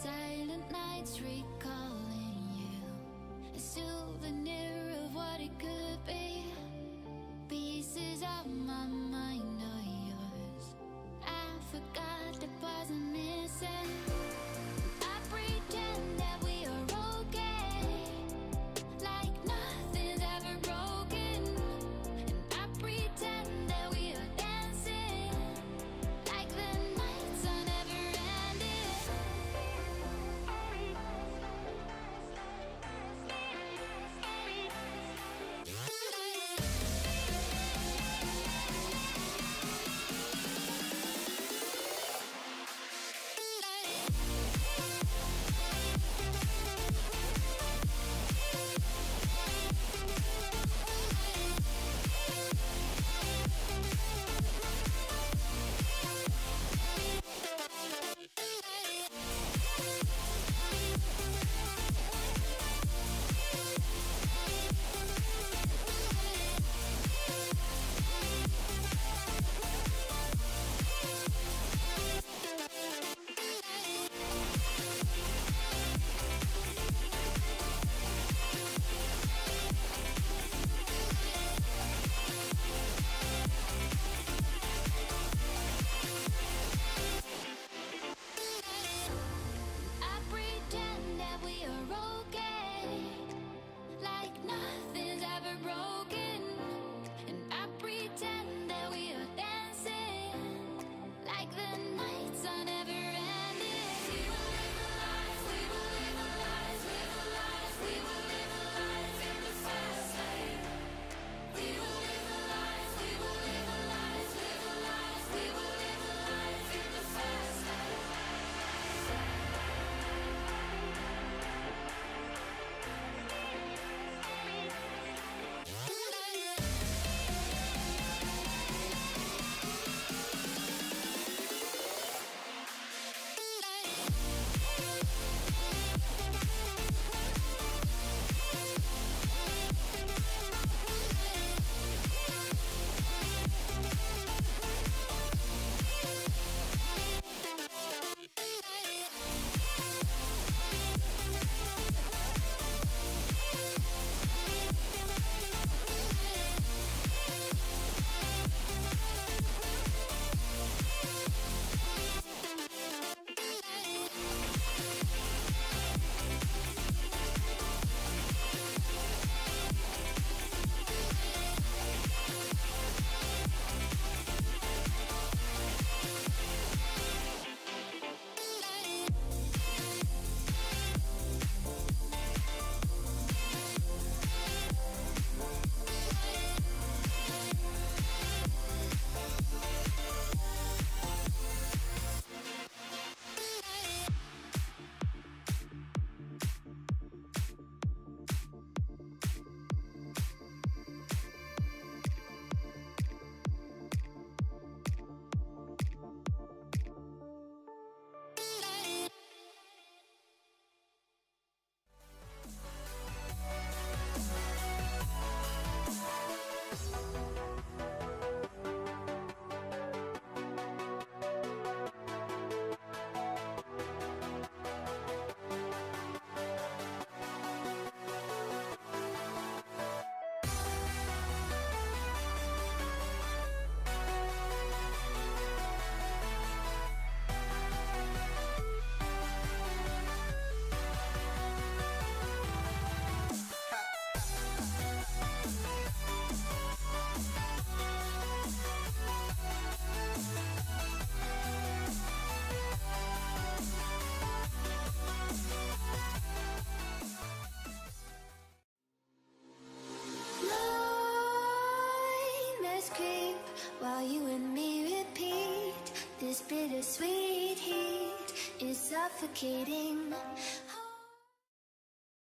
Silent nights recalling you, a souvenir of what it could be. Pieces of my mind are yours. I forgot that wasn't missing. creep while you and me repeat. This bittersweet heat is suffocating.